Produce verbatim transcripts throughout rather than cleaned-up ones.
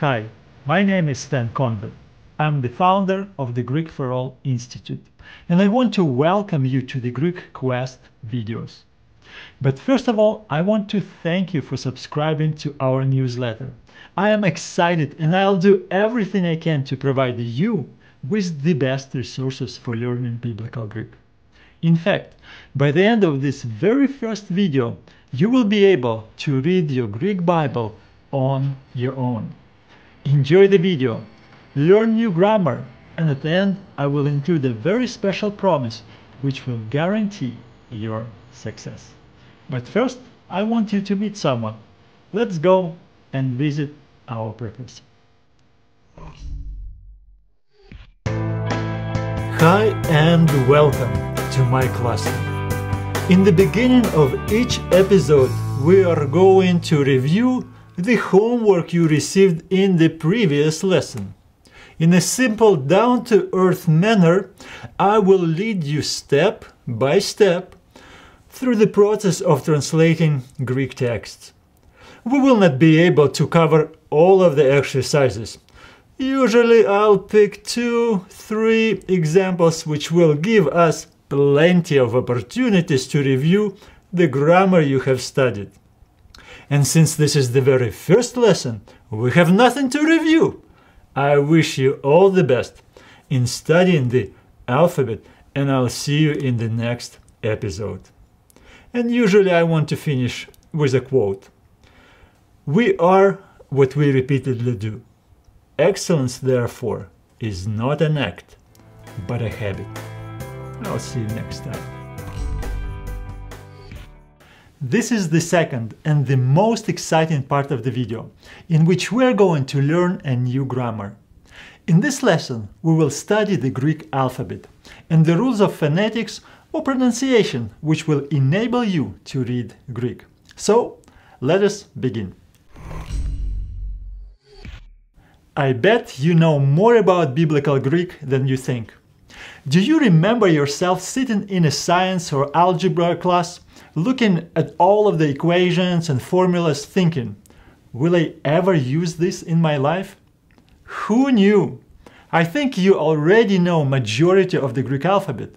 Hi, my name is Stan Kondrat. I'm the founder of the Greek for All Institute, and I want to welcome you to the Greek Quest videos. But first of all, I want to thank you for subscribing to our newsletter. I am excited, and I'll do everything I can to provide you with the best resources for learning Biblical Greek. In fact, by the end of this very first video, you will be able to read your Greek Bible on your own. Enjoy the video, learn new grammar, and at the end I will include a very special promise which will guarantee your success. But first, I want you to meet someone. Let's go and visit our professor. Hi and welcome to my classroom. In the beginning of each episode, we are going to review the homework you received in the previous lesson. In a simple, down-to-earth manner, I will lead you step by step through the process of translating Greek texts. We will not be able to cover all of the exercises. Usually I'll pick two, three examples which will give us plenty of opportunities to review the grammar you have studied. And since this is the very first lesson, we have nothing to review. I wish you all the best in studying the alphabet, and I'll see you in the next episode. And usually I want to finish with a quote. We are what we repeatedly do. Excellence, therefore, is not an act, but a habit. I'll see you next time. This is the second and the most exciting part of the video, in which we are going to learn a new grammar. In this lesson, we will study the Greek alphabet and the rules of phonetics or pronunciation, which will enable you to read Greek. So, let us begin. I bet you know more about Biblical Greek than you think. Do you remember yourself sitting in a science or algebra class, looking at all of the equations and formulas, thinking, will I ever use this in my life? Who knew? I think you already know majority of the Greek alphabet.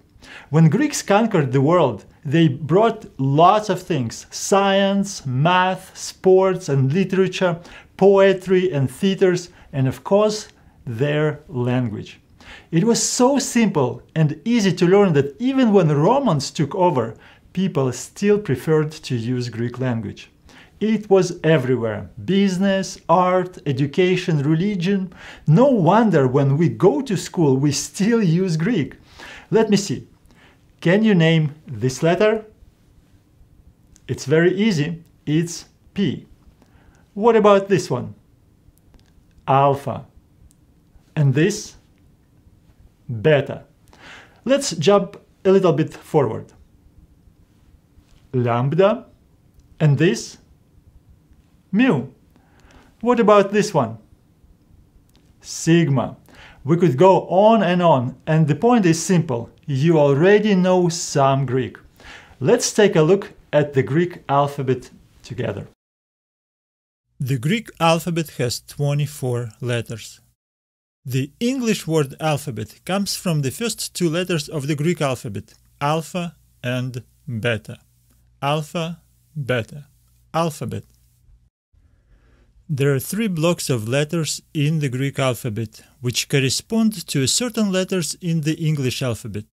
When Greeks conquered the world, they brought lots of things: science, math, sports and literature, poetry and theaters, and of course, their language. It was so simple and easy to learn that even when the Romans took over, people still preferred to use Greek language. It was everywhere: business, art, education, religion. No wonder when we go to school we still use Greek. Let me see. Can you name this letter? It's very easy. It's P. What about this one? Alpha. And this? Beta. Let's jump a little bit forward. Lambda, and this mu. What about this one? Sigma. We could go on and on, and the point is simple. You already know some Greek. Let's take a look at the Greek alphabet together. The Greek alphabet has twenty-four letters. The English word alphabet comes from the first two letters of the Greek alphabet, alpha and beta. Alpha, beta, alphabet. There are three blocks of letters in the Greek alphabet, which correspond to certain letters in the English alphabet.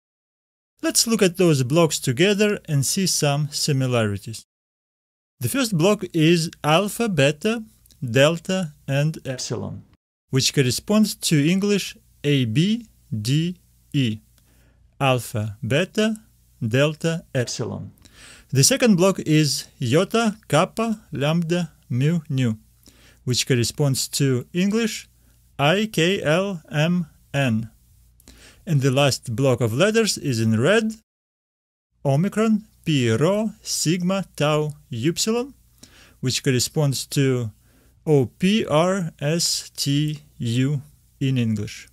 Let's look at those blocks together and see some similarities. The first block is alpha, beta, delta, and epsilon, which corresponds to English A, B, D, E. Alpha, beta, delta, epsilon. The second block is iota, kappa, lambda, mu, nu, which corresponds to English I, K, L, M, N. And the last block of letters is in red: omicron, pi, rho, sigma, tau, upsilon, which corresponds to O, P, R, S, T, U in English.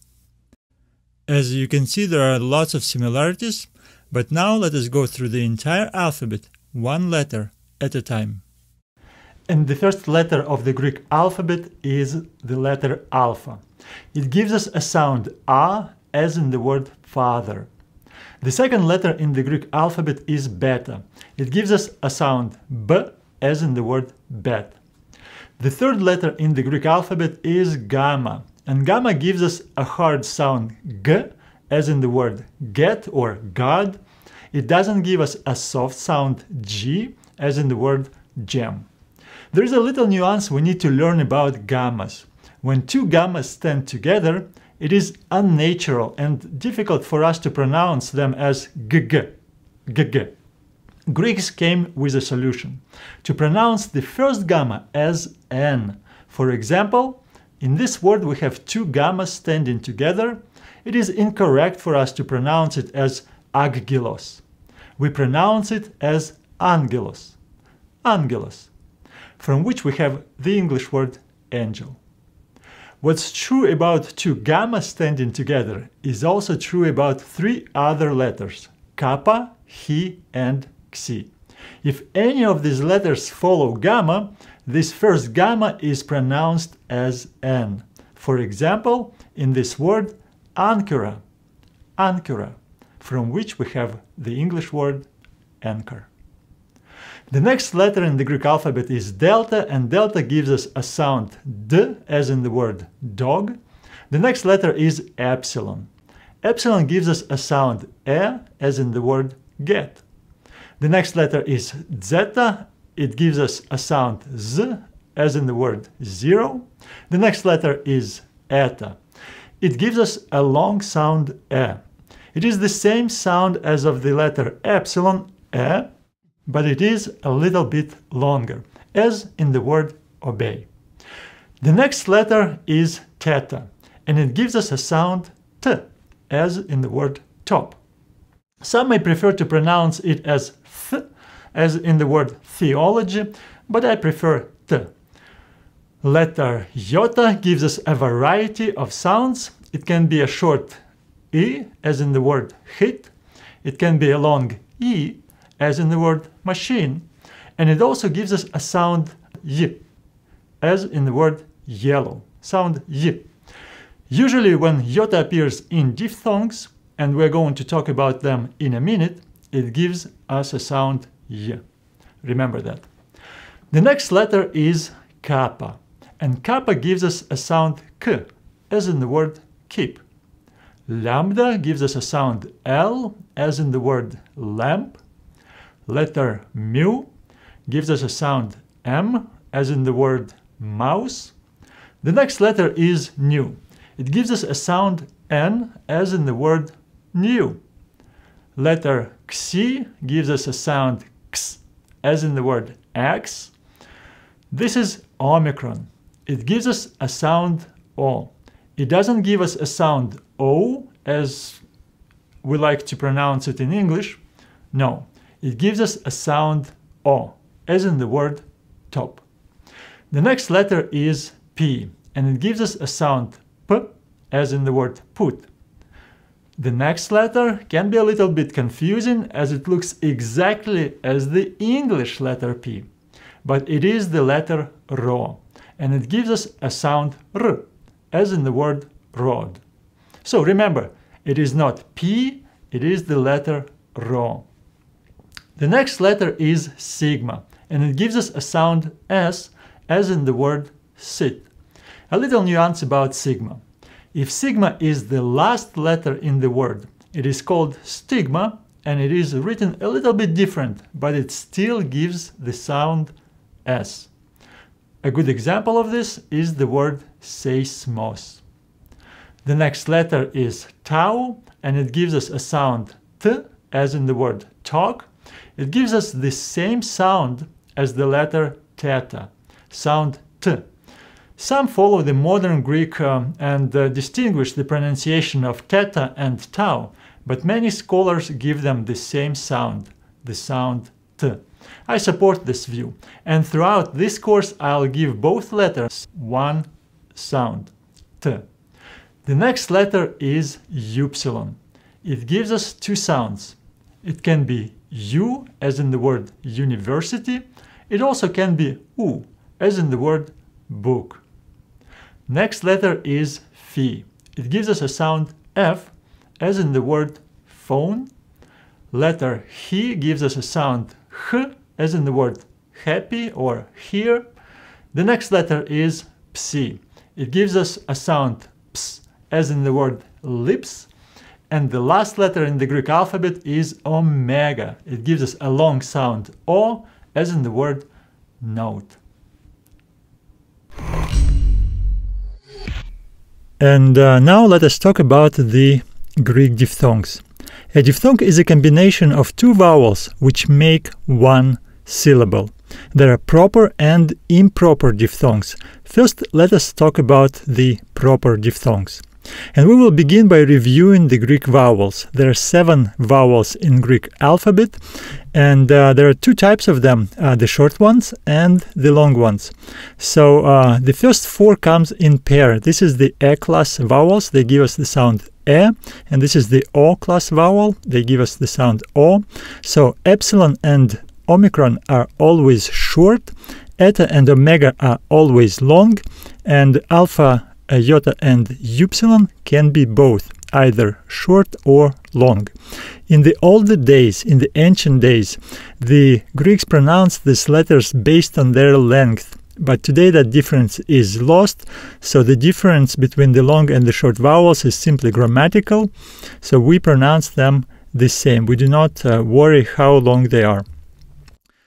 As you can see, there are lots of similarities, but now let us go through the entire alphabet, one letter at a time. and the first letter of the Greek alphabet is the letter alpha. It gives us a sound a, as in the word father. The second letter in the Greek alphabet is beta. It gives us a sound b, as in the word bet. The third letter in the Greek alphabet is gamma, and gamma gives us a hard sound g, as in the word get or God. It doesn't give us a soft sound g, as in the word gem. There is a little nuance we need to learn about gammas. When two gammas stand together, it is unnatural and difficult for us to pronounce them as gg, gg. Greeks came with a solution, to pronounce the first gamma as n. For example, in this word we have two gammas standing together. It is incorrect for us to pronounce it as aggelos. We pronounce it as angelos, angelos, from which we have the English word angel. What's true about two gammas standing together is also true about three other letters, kappa, hi, and xi. If any of these letters follow gamma, this first gamma is pronounced as n. For example, in this word Ankara, Ankara, from which we have the English word anchor. The next letter in the Greek alphabet is delta, and delta gives us a sound d, as in the word dog. The next letter is epsilon. Epsilon gives us a sound e, as in the word get. The next letter is zeta. It gives us a sound z, as in the word zero. The next letter is eta. It gives us a long sound e. It is the same sound as of the letter epsilon, e, but it is a little bit longer, as in the word obey. The next letter is theta, and it gives us a sound t, as in the word top. Some may prefer to pronounce it as th, as in the word theology, but I prefer t. Letter iota gives us a variety of sounds. It can be a short i, as in the word hit. It can be a long e, as in the word machine. And it also gives us a sound y, as in the word yellow, sound y. Usually when iota appears in diphthongs, and we're going to talk about them in a minute, it gives us a sound y. Remember that. The next letter is kappa, and kappa gives us a sound k, as in the word keep. Lambda gives us a sound l, as in the word lamp. Letter mu gives us a sound m, as in the word mouse. The next letter is nu. It gives us a sound n, as in the word new. Letter xi gives us a sound x, as in the word axe. This is omicron. It gives us a sound o. It doesn't give us a sound o, as we like to pronounce it in English. No. It gives us a sound o, as in the word top. The next letter is p, and it gives us a sound p, as in the word put. The next letter can be a little bit confusing, as it looks exactly as the English letter p, but it is the letter rho, and it gives us a sound r, as in the word rod. So remember, it is not p, it is the letter rho. The next letter is sigma, and it gives us a sound s, as in the word sit. A little nuance about sigma. If sigma is the last letter in the word, it is called stigma, and it is written a little bit different, but it still gives the sound s. A good example of this is the word seismos. The next letter is tau, and it gives us a sound t, as in the word talk. It gives us the same sound as the letter theta, sound t. Some follow the modern Greek um, and uh, distinguish the pronunciation of theta and tau, but many scholars give them the same sound, the sound t. I support this view, and throughout this course I'll give both letters one sound, t. The next letter is upsilon. It gives us two sounds. It can be u, as in the word university. It also can be u, as in the word book. Next letter is phi. It gives us a sound F, as in the word phone. Letter he gives us a sound H, as in the word happy or here. The next letter is psi. It gives us a sound ps, as in the word lips. And the last letter in the Greek alphabet is omega. It gives us a long sound O, as in the word note. And uh, now let us talk about the Greek diphthongs. A diphthong is a combination of two vowels which make one syllable. There are proper and improper diphthongs. First, let us talk about the proper diphthongs. And we will begin by reviewing the Greek vowels. There are seven vowels in Greek alphabet, and uh, there are two types of them, uh, the short ones and the long ones. So uh, the first four comes in pair. This is the E-class vowels. They give us the sound E, and this is the O-class vowel. They give us the sound O. So epsilon and omicron are always short, eta and omega are always long, and alpha, iota and upsilon can be both, either short or long. In the older days, in the ancient days, the Greeks pronounced these letters based on their length, but today that difference is lost, so the difference between the long and the short vowels is simply grammatical, so we pronounce them the same. We do not uh, worry how long they are.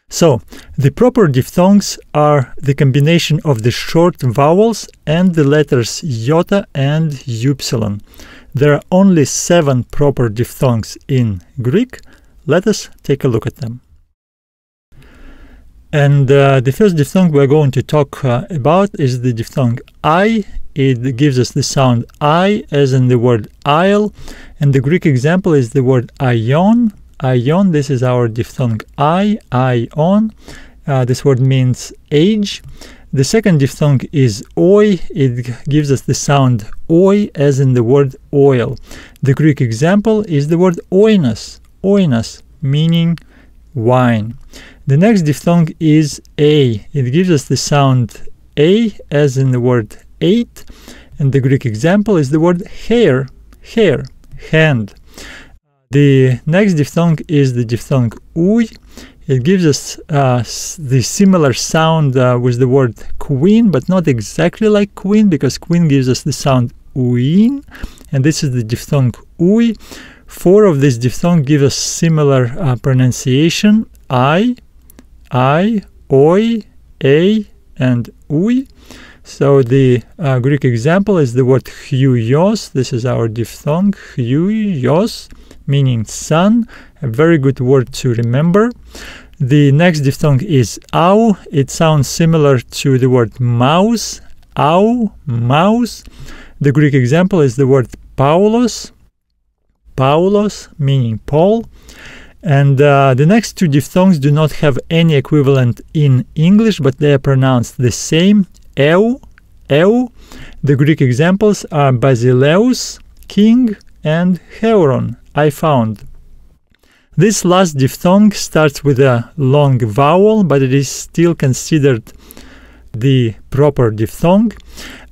So, the proper diphthongs are the combination of the short vowels and the letters iota and upsilon. There are only seven proper diphthongs in Greek. Let us take a look at them. And uh, the first diphthong we are going to talk uh, about is the diphthong I. It gives us the sound I, as in the word isle, and the Greek example is the word ion. Ion, this is our diphthong I, ion. Uh, this word means age. The second diphthong is oi. It gives us the sound oi, as in the word oil. The Greek example is the word oinos, oinos, meaning wine. The next diphthong is a. It gives us the sound a, as in the word eight. And the Greek example is the word hair, hair, hand. The next diphthong is the diphthong ui. It gives us uh, the similar sound uh, with the word queen, but not exactly like queen, because queen gives us the sound uin, and this is the diphthong ui. Four of these diphthongs give us similar uh, pronunciation: I, I, oi, a, and ui. So the uh, Greek example is the word huios. This is our diphthong huios, meaning sun, a very good word to remember. The next diphthong is au. It sounds similar to the word mouse, au, mouse. The Greek example is the word paulos, paulos, meaning Paul. And uh, the next two diphthongs do not have any equivalent in English, but they are pronounced the same, eu, eu. The Greek examples are basileus, king, and heuron, I found. This last diphthong starts with a long vowel, but it is still considered the proper diphthong.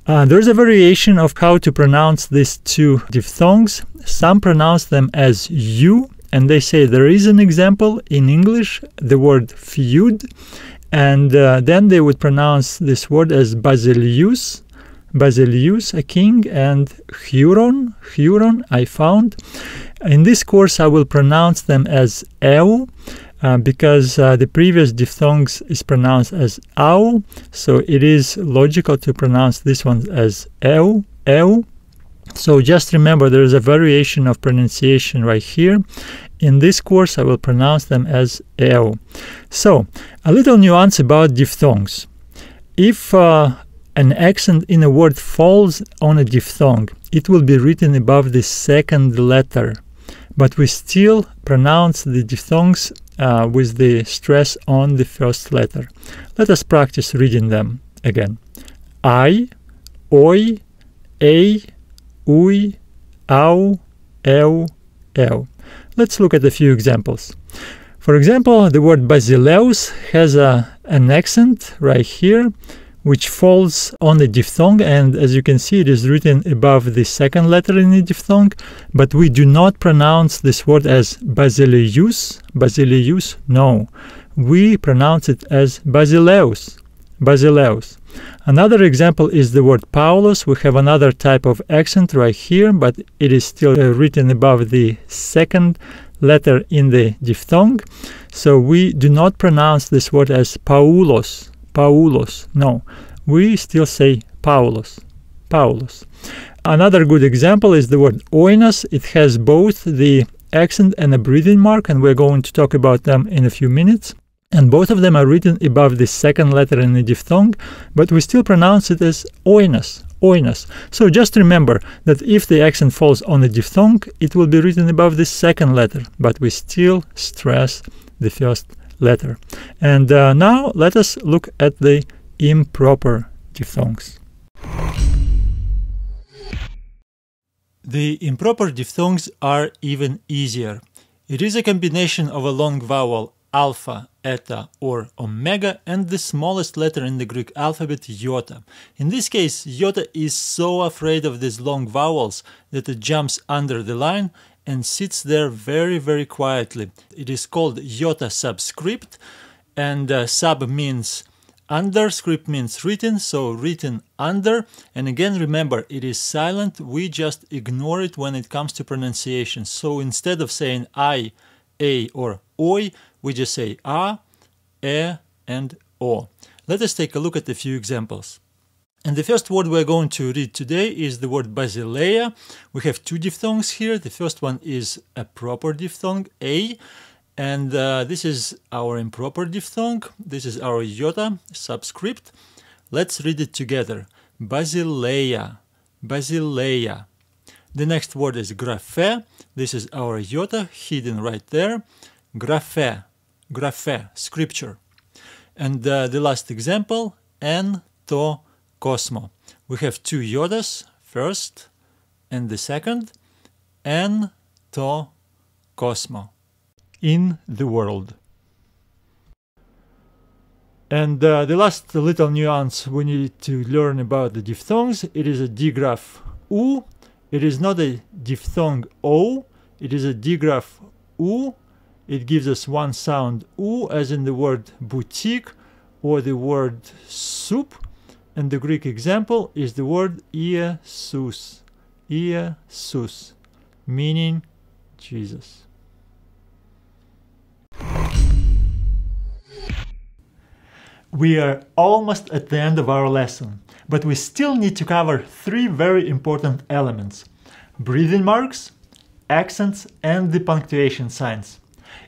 Uh, there is a variation of how to pronounce these two diphthongs. Some pronounce them as u, and they say there is an example in English, the word feud, and uh, then they would pronounce this word as basileus, basileus, a king, and heuron, heuron, I found. In this course I will pronounce them as eu, uh, because uh, the previous diphthongs is pronounced as au, so it is logical to pronounce this one as eu, eu. So just remember, there is a variation of pronunciation right here. In this course I will pronounce them as eu. So, a little nuance about diphthongs. If uh, an accent in a word falls on a diphthong, it will be written above the second letter, but we still pronounce the diphthongs uh, with the stress on the first letter. Let us practice reading them again. I, oi, ei, ui, au, eu, eu. Let's look at a few examples. For example, the word basileus has a, an accent right here, which falls on the diphthong, and as you can see, it is written above the second letter in the diphthong, but we do not pronounce this word as basileus, basileus, no. We pronounce it as basileus, basileus. Another example is the word paulos. We have another type of accent right here, but it is still uh, written above the second letter in the diphthong, so we do not pronounce this word as paulos, Paulos. No, we still say Paulos, Paulos. Another good example is the word oinos. It has both the accent and a breathing mark, and we're going to talk about them in a few minutes. And both of them are written above the second letter in the diphthong, but we still pronounce it as oinos, oinos. So just remember that if the accent falls on the diphthong, it will be written above the second letter, but we still stress the first letter. letter. And uh, now let us look at the improper diphthongs. The improper diphthongs are even easier. It is a combination of a long vowel alpha, eta, or omega and the smallest letter in the Greek alphabet, iota. In this case, iota is so afraid of these long vowels that it jumps under the line and sits there very, very quietly. It is called iota subscript, and uh, sub means under, script means written, so written under. And again, remember, it is silent. We just ignore it when it comes to pronunciation. So instead of saying I, A, or Oi, we just say A, E, and O. Let us take a look at a few examples. And the first word we're going to read today is the word basileia. We have two diphthongs here. The first one is a proper diphthong, A, and uh, this is our improper diphthong. This is our iota subscript. Let's read it together. Basileia, basileia. The next word is graphe. This is our iota hidden right there. Graphe, graphe, scripture. And uh, the last example, en to Cosmo. We have two iotas, first and the second, en to Cosmo, in the world. And uh, the last little nuance we need to learn about the diphthongs, it is a digraph U, it is not a diphthong O, it is a digraph U, it gives us one sound U as in the word boutique or the word soup. And the Greek example is the word Iesus, Iesus, meaning Jesus. We are almost at the end of our lesson, but we still need to cover three very important elements: breathing marks, accents, and the punctuation signs.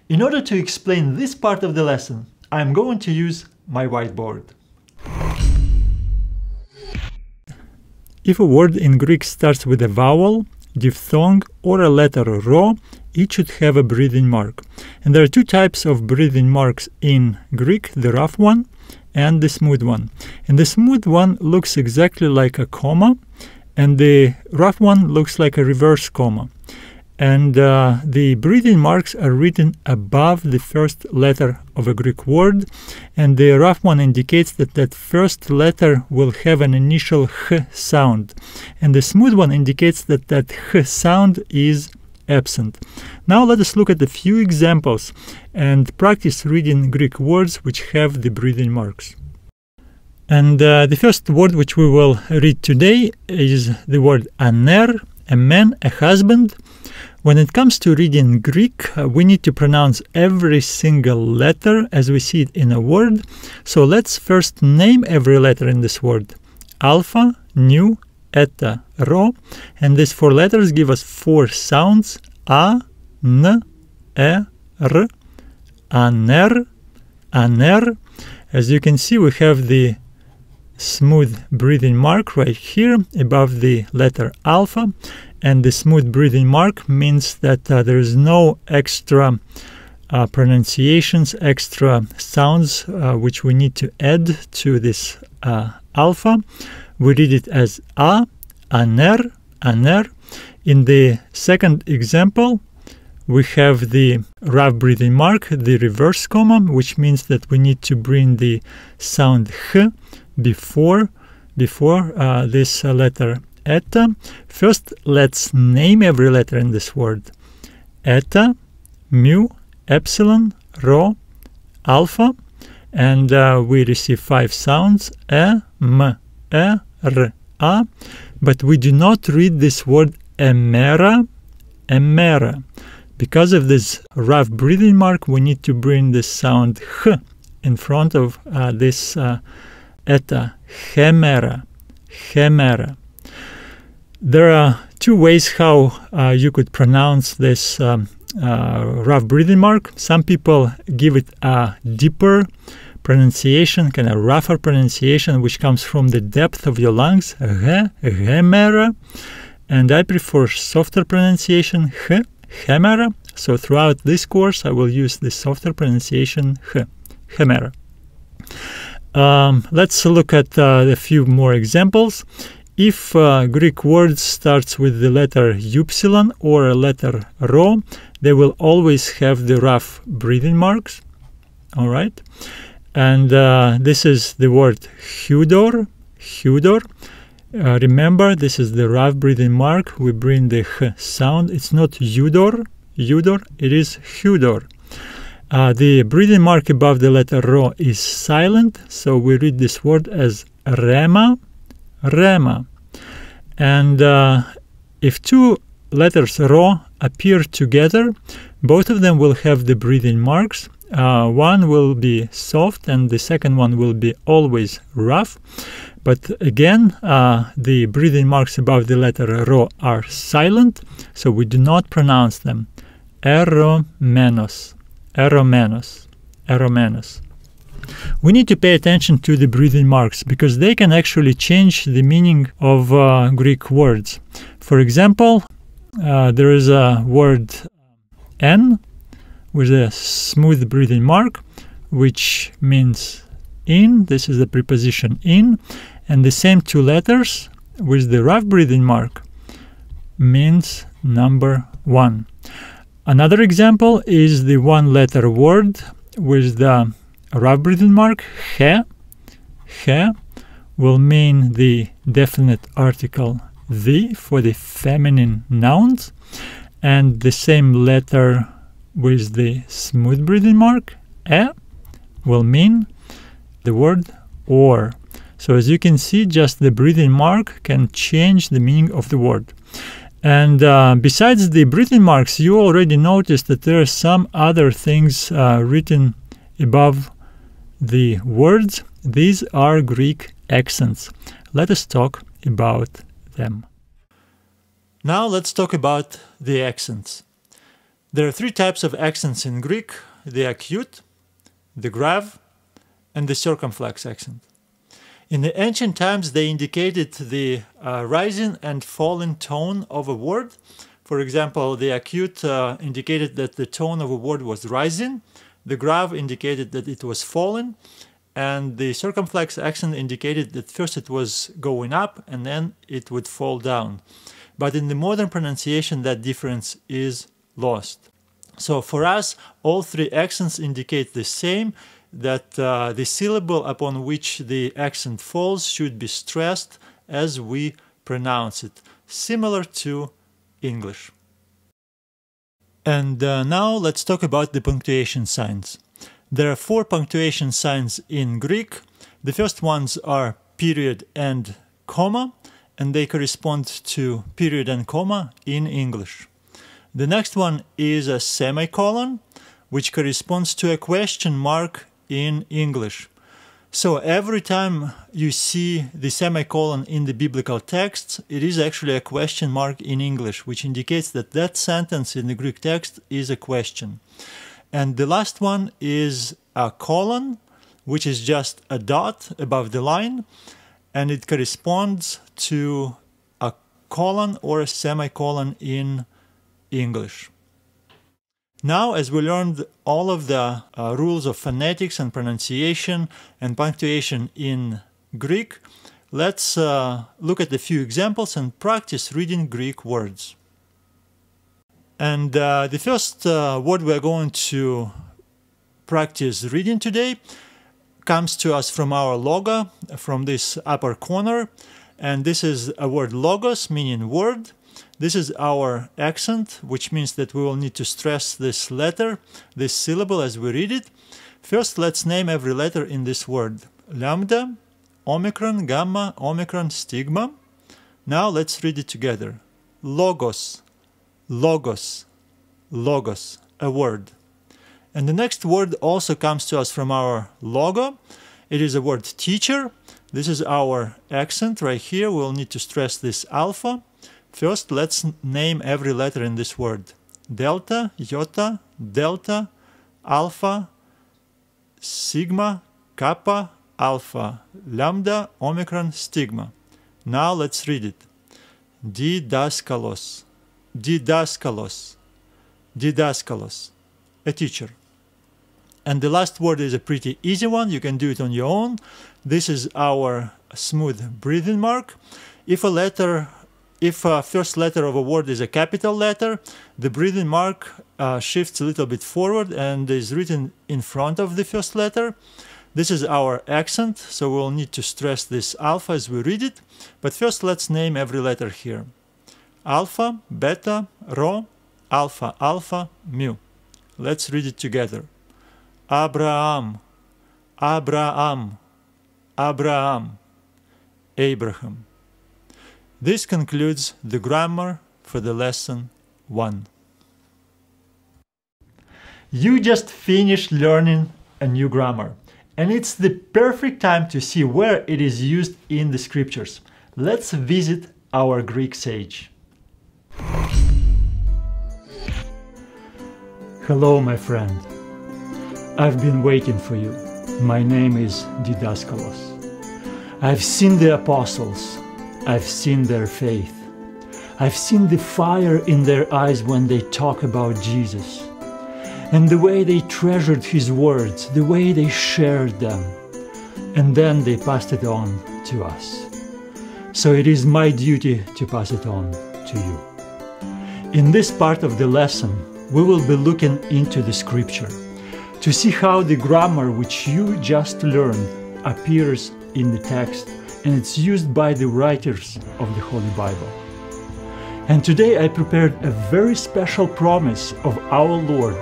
In order to explain this part of the lesson, I'm going to use my whiteboard. If a word in Greek starts with a vowel, diphthong, or a letter ro, it should have a breathing mark. And there are two types of breathing marks in Greek, the rough one and the smooth one. And the smooth one looks exactly like a comma, and the rough one looks like a reverse comma. And uh, the breathing marks are written above the first letter of a Greek word, and the rough one indicates that that first letter will have an initial h sound, and the smooth one indicates that that h sound is absent. Now let us look at a few examples and practice reading Greek words which have the breathing marks. And uh, the first word which we will read today is the word aner, a man, a husband. When it comes to reading Greek, uh, we need to pronounce every single letter as we see it in a word. So let's first name every letter in this word. Alpha, nu, eta, ro. And these four letters give us four sounds. A, n, e, r, aner, aner. As you can see, we have the smooth breathing mark right here above the letter alpha, and the smooth breathing mark means that uh, there is no extra uh, pronunciations, extra sounds uh, which we need to add to this uh, alpha. We read it as a, aner, aner. In the second example, we have the rough breathing mark, the reverse comma, which means that we need to bring the sound h before before uh, this uh, letter eta. First, let's name every letter in this word. Eta, mu, epsilon, rho, alpha, and uh, we receive five sounds, e, m, e, r, a, but we do not read this word emera, emera. Because of this rough breathing mark, we need to bring the sound h in front of uh, this uh, eta, hemera, hemera. There are two ways how uh, you could pronounce this um, uh, rough breathing mark. Some people give it a deeper pronunciation, kind of rougher pronunciation, which comes from the depth of your lungs, h, hemera, and I prefer softer pronunciation, h, hemera. So throughout this course, I will use the softer pronunciation, h, hemera. Um, let's look at uh, a few more examples. If uh, Greek word starts with the letter upsilon or a letter rho, they will always have the rough breathing marks. All right, and uh, this is the word hudor. Hudor. Uh, remember, this is the rough breathing mark. We bring the h sound. It's not udor. Udor. It is hudor. Uh, the breathing mark above the letter rho is silent, so we read this word as rema, rema. And uh, if two letters rho appear together, both of them will have the breathing marks. Uh, one will be soft and the second one will be always rough. But again, uh, the breathing marks above the letter rho are silent, so we do not pronounce them. Eromenos. Eromenos, eromenos. We need to pay attention to the breathing marks because they can actually change the meaning of uh, Greek words. For example, uh, there is a word en with a smooth breathing mark, which means in. This is the preposition in, and the same two letters with the rough breathing mark means number one. Another example is the one-letter word with the rough breathing mark, he. He will mean the definite article the for the feminine nouns, and the same letter with the smooth breathing mark, e, will mean the word or. So as you can see, just the breathing mark can change the meaning of the word. And uh, besides the breathing marks, you already noticed that there are some other things uh, written above the words. These are Greek accents. Let us talk about them. Now let's talk about the accents. There are three types of accents in Greek: the acute, the grave, and the circumflex accent. In the ancient times, they indicated the uh, rising and falling tone of a word. For example, the acute uh, indicated that the tone of a word was rising, the grave indicated that it was falling, and the circumflex accent indicated that first it was going up and then it would fall down. But in the modern pronunciation, that difference is lost. So for us, all three accents indicate the same, that uh, the syllable upon which the accent falls should be stressed as we pronounce it, similar to English. And uh, now let's talk about the punctuation signs. There are four punctuation signs in Greek. The first ones are period and comma, and they correspond to period and comma in English. The next one is a semicolon, which corresponds to a question mark in English. So every time you see the semicolon in the biblical texts, it is actually a question mark in English, which indicates that that sentence in the Greek text is a question. And the last one is a colon, which is just a dot above the line, and it corresponds to a colon or a semicolon in English. Now, as we learned all of the uh, rules of phonetics and pronunciation and punctuation in Greek, let's uh, look at a few examples and practice reading Greek words. And uh, the first uh, word we're going to practice reading today comes to us from our logo, from this upper corner. And this is a word logos, meaning word. This is our accent, which means that we will need to stress this letter, this syllable as we read it. First, let's name every letter in this word. Lambda, omicron, gamma, omicron, stigma. Now let's read it together. Logos, logos, logos, a word. And the next word also comes to us from our logo. It is a word teacher. This is our accent right here. We'll need to stress this alpha. First, let's name every letter in this word. Delta, iota, delta, alpha, sigma, kappa, alpha, lambda, omicron, stigma. Now let's read it. Didaskalos, didaskalos, didaskalos, a teacher. And the last word is a pretty easy one. You can do it on your own. This is our smooth breathing mark. If a letter, if a first letter of a word is a capital letter, the breathing mark uh, shifts a little bit forward and is written in front of the first letter. This is our accent, so we'll need to stress this alpha as we read it. But first, let's name every letter here. Alpha, beta, rho, alpha, alpha, mu. Let's read it together. Abraham, Abraham, Abraham, Abraham. This concludes the grammar for the lesson one. You just finished learning a new grammar, and it's the perfect time to see where it is used in the scriptures. Let's visit our Greek sage. Hello, my friend. I've been waiting for you. My name is Didaskalos. I've seen the apostles. I've seen their faith. I've seen the fire in their eyes when they talk about Jesus, and the way they treasured his words, the way they shared them. And then they passed it on to us. So it is my duty to pass it on to you. In this part of the lesson, we will be looking into the scripture to see how the grammar which you just learned appears in the text, and it's used by the writers of the Holy Bible. And today I prepared a very special promise of our Lord,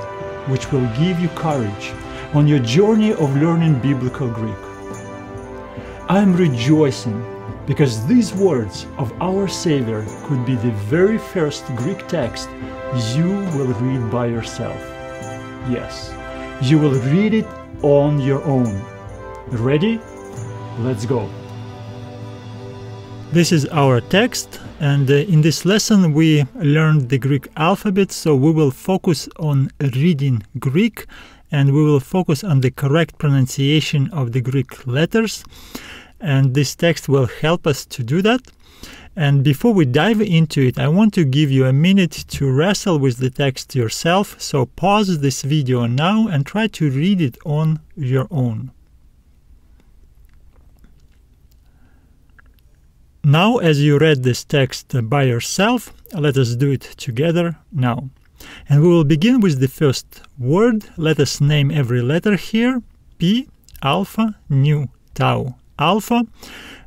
which will give you courage on your journey of learning Biblical Greek. I am rejoicing because these words of our Savior could be the very first Greek text you will read by yourself. Yes, you will read it on your own. Ready? Let's go. This is our text, and uh, in this lesson we learned the Greek alphabet, so we will focus on reading Greek, and we will focus on the correct pronunciation of the Greek letters, and this text will help us to do that. And before we dive into it, I want to give you a minute to wrestle with the text yourself, so pause this video now and try to read it on your own. Now, as you read this text by yourself, let us do it together now. And we will begin with the first word. Let us name every letter here. P, alpha, nu, tau, alpha.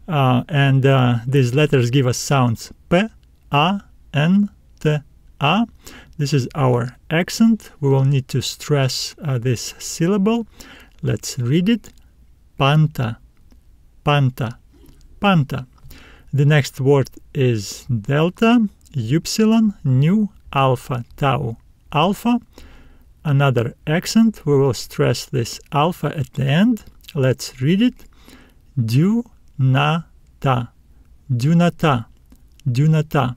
Uh, and uh, these letters give us sounds P, A, N, T, A. This is our accent. We will need to stress uh, this syllable. Let's read it. Panta, panta, panta. The next word is delta, upsilon, nu, alpha, tau, alpha. Another accent. We will stress this alpha at the end. Let's read it. Du-na-ta, du-na-ta, du-na-ta.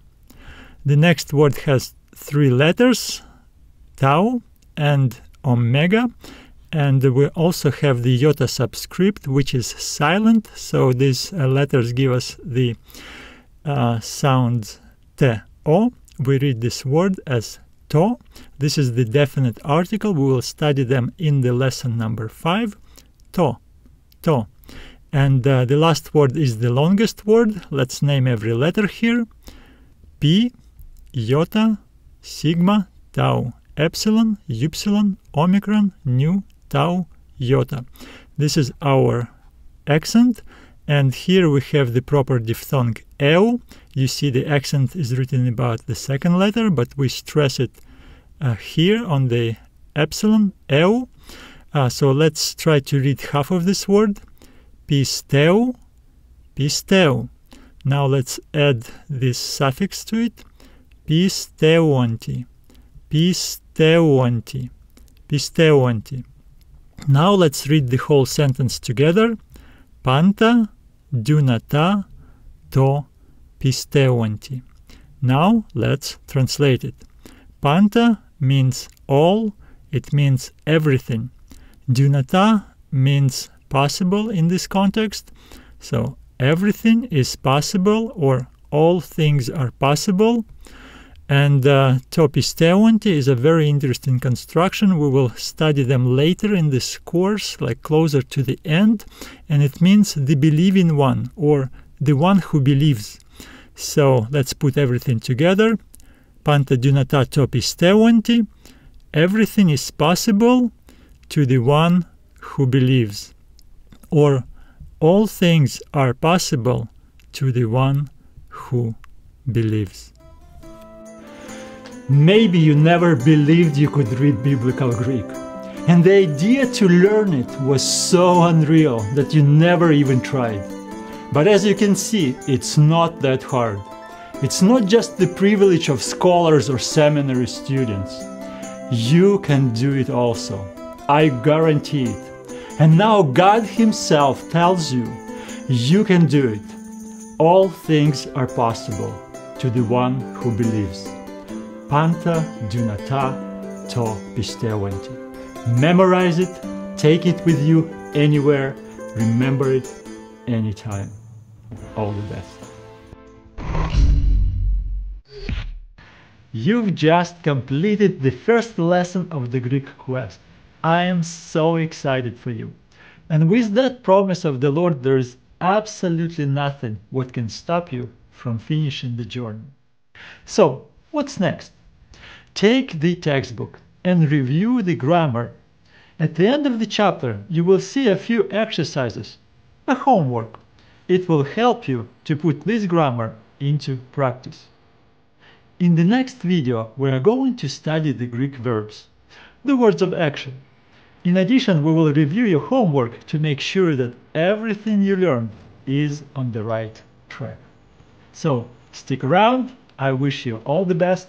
The next word has three letters, tau and omega. And we also have the iota subscript, which is silent, so these uh, letters give us the uh, sound T O. We read this word as to. This is the definite article. We will study them in the lesson number five. To, to. And uh, the last word is the longest word. Let's name every letter here. P, iota, sigma, tau epsilon, upsilon, omicron, nu, tau, iota. This is our accent, and here we have the proper diphthong eo. You see the accent is written about the second letter, but we stress it uh, here on the epsilon, eo. Uh, so let's try to read half of this word. Pisteo, pisteo. Now let's add this suffix to it. Pisteonti, pisteonti, pisteonti. Now let's read the whole sentence together. Panta, dunata, to, pisteonti. Now let's translate it. Panta means all, it means everything. Dunata means possible in this context, so everything is possible or all things are possible. And uh, to pisteonti is a very interesting construction. We will study them later in this course, like closer to the end, and it means the believing one or the one who believes. So let's put everything together. Panta dunata to pisteonti. Everything is possible to the one who believes, or all things are possible to the one who believes. Maybe you never believed you could read Biblical Greek, and the idea to learn it was so unreal that you never even tried. But as you can see, it's not that hard. It's not just the privilege of scholars or seminary students. You can do it also. I guarantee it. And now God Himself tells you, you can do it. All things are possible to the one who believes. Panta dunata to pisteonti. Memorize it, take it with you anywhere, remember it anytime. All the best. You've just completed the first lesson of the Greek Quest. I am so excited for you. And with that promise of the Lord, there is absolutely nothing what can stop you from finishing the journey. So, what's next? Take the textbook and review the grammar. At the end of the chapter, you will see a few exercises, a homework. It will help you to put this grammar into practice. In the next video, we are going to study the Greek verbs, the words of action. In addition, we will review your homework to make sure that everything you learn is on the right track. So, stick around, I wish you all the best,